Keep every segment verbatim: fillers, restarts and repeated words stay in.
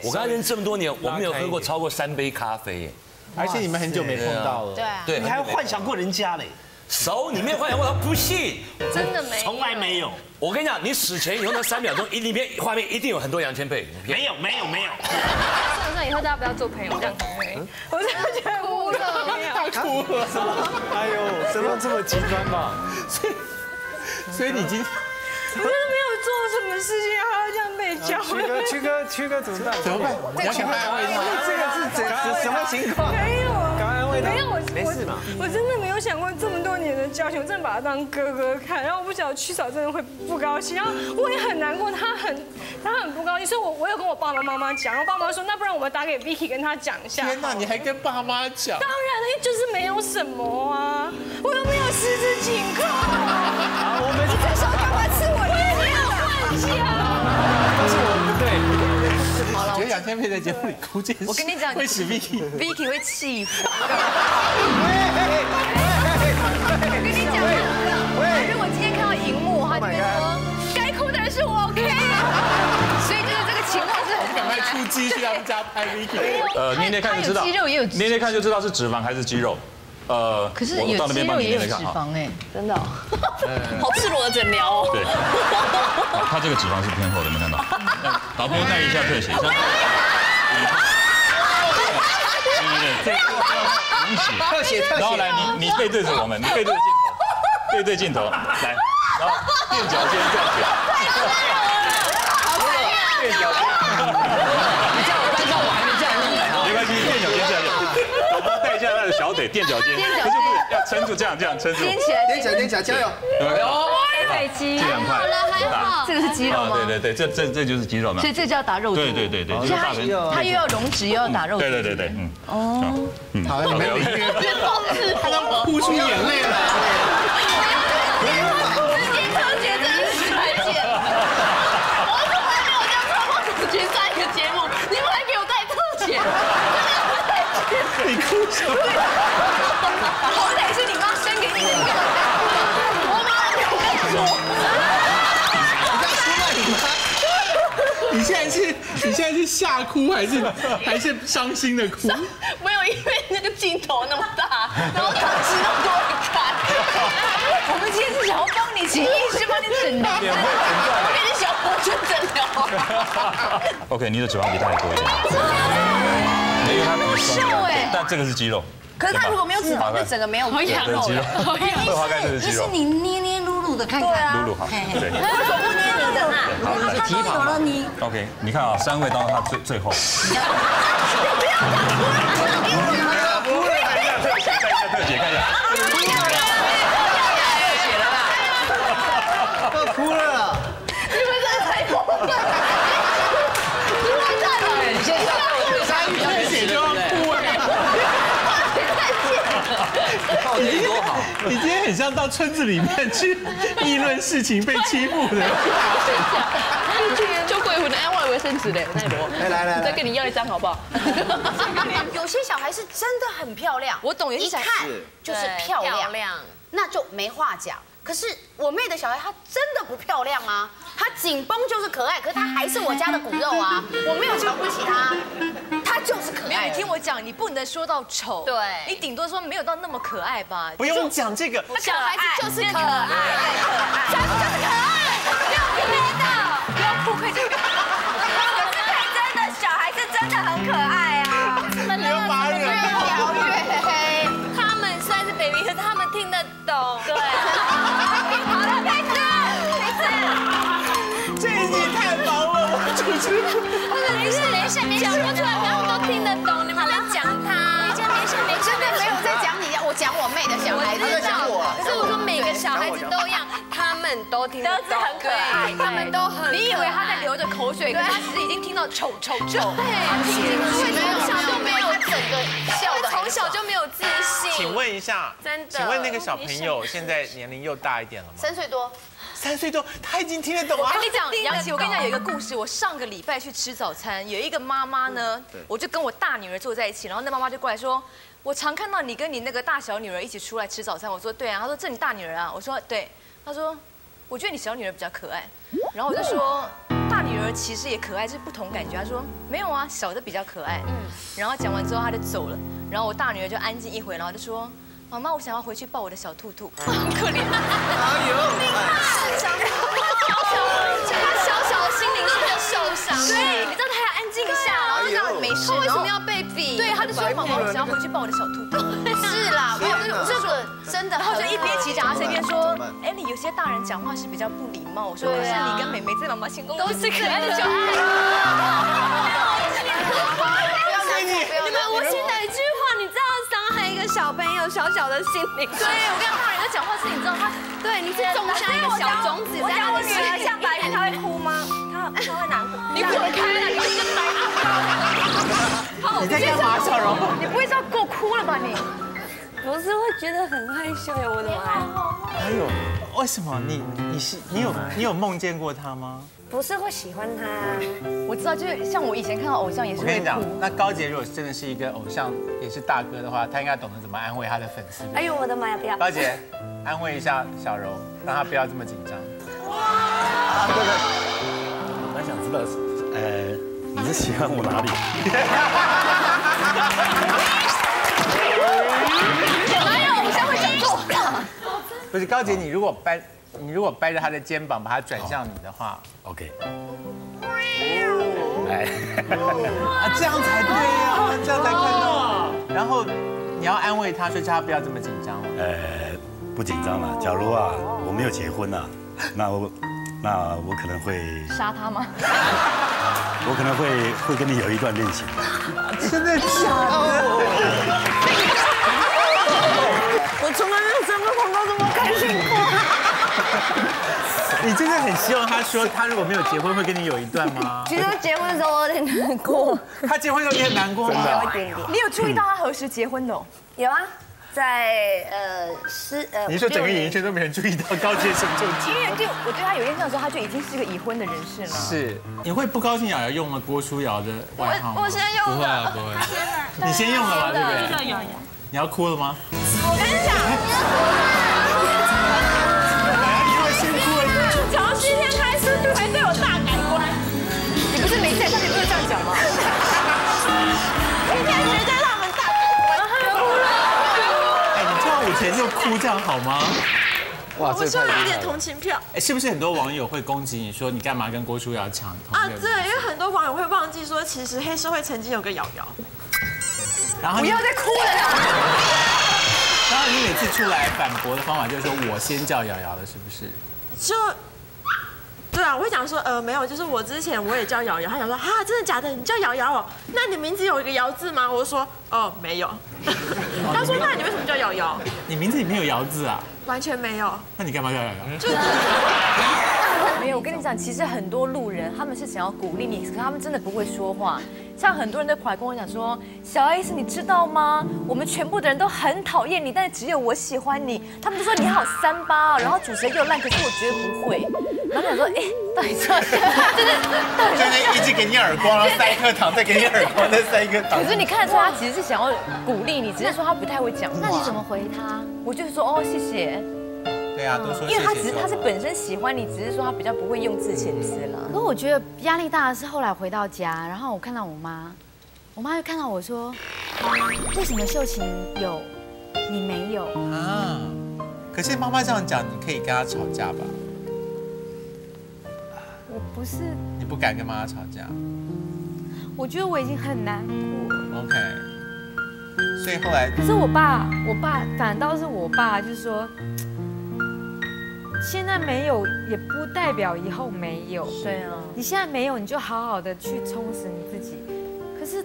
对，我跟他认识这么多年，我没有喝过超过三杯咖啡耶，而且你们很久没碰到了，对啊，对，你还幻想过人家嘞。 熟，你没有幻想过，他不信，真的没，从来没有。我跟你讲，你死前以后那三秒钟，一里面画面一定有很多杨千霈。没有，没有，没有。算算以后大家不要做朋友，这样很累。我真的觉得哭了，他哭了。哎呦，怎么这么极端嘛？所以，所以你今天我真的没有做什么事情，还要这样被教。曲哥，曲哥，曲哥怎么办？怎么办？我想安慰他。这个是怎什么情况？没有。 没有我，没事嘛，我真的没有想过这么多年的交情，我真的把他当哥哥看。然后我不晓得屈嫂真的会不高兴，然后我也很难过，他很他很不高兴，所以我我有跟我爸爸妈妈讲，然后爸妈说那不然我们打给 Vicky 跟他讲一下。天哪，你还跟爸妈讲？当然了，就是没有什么啊，我又没有十指紧扣。好，我们你这手干嘛吃我？我也没有幻想。都是我不对。 好了，我觉得杨千霈在节目里哭这件事，我跟你讲，会使 Vicky，Vicky 会气疯。我跟你讲，如果今天看到荧幕，他就会说该哭的人是我 ，OK。所以就是这个情况是很简单。出击去他们家拍 Vicky， 呃，捏捏看就知道，捏捏看就知道是脂肪还是肌肉。 呃，可是有肌肉也有脂肪哎，真的，好赤裸的诊疗哦。对，他这个脂肪是偏厚的，没看到。导播带一下特写。对对对，特写特写。然后来，你你背对着我们，你背对着镜头，背对镜头来，然后垫脚尖站起来。好漂亮，垫脚尖。你叫我单到我还没站起来，没关系，垫脚尖站起来。 他的小腿垫脚尖，可是不是要撑住这样这样撑住，踮起来踮起来踮起来，加油！哦，太激动了，还好，这个是肌肉吗？对对对，这这这就是肌肉嘛，所以这叫打肉毒。对对对对，他他又要溶脂又要打肉毒。对对对对，嗯哦，嗯，好，没有，他都哭出眼泪了。我要紫金超姐真的是太姐，我从来没有这样超过紫金上一个节目，你们还给我带特姐。 你哭什么？好歹是你妈生给你的，你干嘛？我妈没有跟你说。你在出卖你妈？你现在是，你现在是吓哭还是还是伤心的哭？没有，因为那个镜头那么大，然后当时那么多人看。我们今天是想要帮你请医师帮你诊疗，我给你小博士诊疗。OK， 你的脂肪比他还多一点。 很瘦哎，但这个是肌肉。可是他如果没有脂肪，就整个没有肉。肌肉，二花干就是肌肉。就是你捏捏撸撸的看看。撸撸好，对。为什么不捏你的啦？他都有了你。OK， 你看啊，三位当中他最最后。你不要打我！不要打我！看一下特写，看一下。不要了，特写了啦！我哭了。你们这太过分了！你完蛋了！你先上。 你多好！你今天很像到村子里面去议论事情被欺负的。就鬼混的安慰卫生纸嘞，奈罗。来来来，再跟你要一张好不好？有些小孩是真的很漂亮，我懂，一看就是漂亮，那就没话讲。可是我妹的小孩，她真的不漂亮啊，她紧绷就是可爱，可是她还是我家的骨肉啊，我没有瞧不起她。 他就是可爱。你听我讲，你不能说到丑，对，你顶多说没有到那么可爱吧。不用讲这个，小孩子就是可爱，可爱，小孩子就是可爱，不要别闹，不要哭，快点。可是还真的，小孩子真的很可爱啊，你又把人聊越黑，他们虽然是 baby， 可是他们听得懂，对。好了，开始，没事。这一集太忙了，我主持。 没事没事没事，我出来朋友都听得懂，你们在讲他。没事没事没事，真的没有在讲你，我讲我妹的小孩，我讲我。可是我说每个小孩子都一样，他们都听得懂，很可爱，他们都很。你以为他在流着口水，可他其实已经听到丑丑丑。对，因为从小就没有整个笑的，从小就没有自信。请问一下，真的？请问那个小朋友现在年龄又大一点了吗？三岁多。 三岁多，他已经听得懂啊！我跟你讲，杨琪，我跟你讲有一个故事。我上个礼拜去吃早餐，有一个妈妈呢，我就跟我大女儿坐在一起，然后那妈妈就过来说，我常看到你跟你那个大小女儿一起出来吃早餐。我说对啊，她说这你大女儿啊？我说对，她说我觉得你小女儿比较可爱。然后我就说，大女儿其实也可爱，是不同感觉。她说没有啊，小的比较可爱。嗯。然后讲完之后，她就走了。然后我大女儿就安静一回，然后就说，妈妈，我想要回去抱我的小兔兔。好可怜。哎呦。市长，她小小的心灵是比较受伤。所以你知道她要安静一下，然后让你没事。她为什么要被比？对，她就说，妈妈，我想要回去抱我的小兔兔。 是啦，我有这个真的，然后就一边骑脚踏车一边说，哎，你有些大人讲话是比较不礼貌。我说，可是你跟妹妹在妈妈心中都是可爱的小孩。不要难过，你们无心的一句话，你这样伤害一个小朋友小小的心灵。对，我跟大人在讲话时，你知道他，对，你是种下一个小种子。我讲我女儿像白云，她会哭吗？她她会难过。你滚开了，你是白云。你在干嘛，小柔？你不会是要给我哭了吧你？ 不是会觉得很害羞呀，我的妈！哎呦，为什么你你是你有你有梦见过他吗？不是会喜欢他，我知道，就是像我以前看到偶像也是。我跟你讲，那高杰如果真的是一个偶像，也是大哥的话，他应该懂得怎么安慰他的粉丝。哎呦，我的妈呀，不要！高杰，安慰一下小柔，让他不要这么紧张。哇！对对，我蛮想知道，呃，你是喜欢我哪里？ 不是高姐，你如果掰，你如果掰着她的肩膀，把她转向你的话 ，OK。哎，啊，这样才对呀，这样才看到。然后你要安慰她，所以叫她不要这么紧张。呃，不紧张了。假如啊，我没有结婚啊，那我，那我可能会杀她吗？我可能会会跟你有一段恋情。真的假的？ 我从来没有真的碰到这么开心过。你真的很希望他说，他如果没有结婚，会跟你有一段吗？其实结婚的时候我有点难过。他结婚的时候也很难过吗？有一点点。你有注意到他何时结婚的？有啊，在呃十呃。你说整个演艺圈都没人注意到高杰什么时候结婚？因为对我对他有印象的时候，他就已经是个已婚的人士了。是，你会不高兴？瑶瑶用了郭书瑶的外号我我先用了，不会，你先用了吧，对不对？瑶瑶。 你要哭了吗？我跟你讲，因为先哭了，从今天开始才对我大改观。你不是没在上面不是这样讲吗？今天绝对让我们大改观，哭了。哎，你跳舞前就哭，这样好吗？哇，这太厉害了。我需要一点同情票。哎，是不是很多网友会攻击你说你干嘛跟郭书瑶抢？啊，对，因为很多网友会忘记说，其实黑社会曾经有个瑶瑶。 然后不要再哭了啦！然后你每次出来反驳的方法就是说我先叫瑶瑶了，是不是？就对啊，我会讲说呃没有，就是我之前我也叫瑶瑶，他想说哈真的假的？你叫瑶瑶哦？那你名字有一个瑶字吗？我就说哦没有。他说那你为什么叫瑶瑶？你名字里面有瑶字啊？完全没有。那你干嘛叫瑶瑶？就是。 没有，我跟你讲，其实很多路人他们是想要鼓励你，可他们真的不会说话。像很多人都跑来跟我讲说：“小 S， 你知道吗？我们全部的人都很讨厌你，但是只有我喜欢你。”他们就说你好三八、哦，然后主持人又烂，可是我绝对不会。然后我说：“哎，到底这样？”就是就是一直给你耳光，然后塞一颗糖，再给你耳光，再塞一颗糖。可是你看得出他其实是想要鼓励你，只是说他不太会讲话。那你怎么回他？我就是说哦，谢谢。 对啊，都说因为他只是他是本身喜欢你，只是说他比较不会用字遣词啦。可我觉得压力大的是后来回到家，然后我看到我妈，我妈就看到我说，为什么秀琴有，你没有啊？可是妈妈这样讲，你可以跟她吵架吧？我不是，你不敢跟妈妈吵架？我觉得我已经很难过。OK， 所以后来可是我爸，我爸反倒是我爸就是说。 现在没有也不代表以后没有，对啊。你现在没有，你就好好的去充实你自己。可是，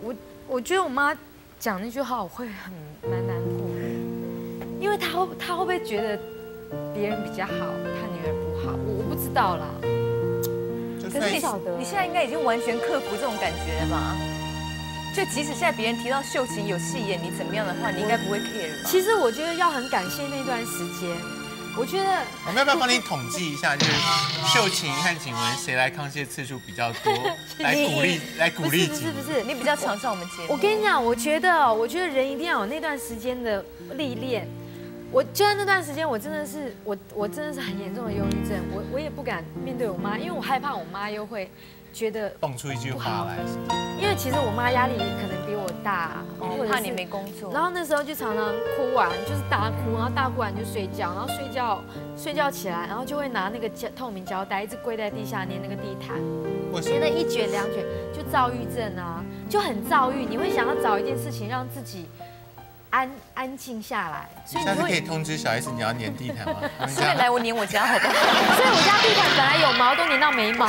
我我觉得我妈讲那句话，我会很蛮难过，因为她会她会不会觉得别人比较好，她女儿不好？我我不知道啦。可是你你现在应该已经完全克服这种感觉了吧？就即使现在别人提到秀琴有戏演你怎么样的话，你应该不会 care 吧？其实我觉得要很感谢那段时间。 我觉得我们要不要帮你统计一下，就是秀琴和景文谁来康熙的次数比较多？来鼓励，来鼓励。不是不是，你比较常上我们节目。我跟你讲，我觉得，我觉得人一定要有那段时间的历练。我就在那段时间，我真的是我我真的是很严重的忧郁症，我我也不敢面对我妈，因为我害怕我妈又会觉得蹦出一句话来。因为其实我妈压力可能比我大，或者怕你没工作。然后那时候就常常哭完就是大哭，然后大哭完就睡觉，然后睡觉睡觉起来，然后就会拿那个透明胶带一直跪在地下捏那个地毯，捏了一卷两卷，就躁郁症啊，就很躁郁。你会想要找一件事情让自己。 安安静下来，所以你可以通知小 S 你要粘地毯吗？所以来我粘我家好不好？所以我家地毯本来有毛都粘到没毛。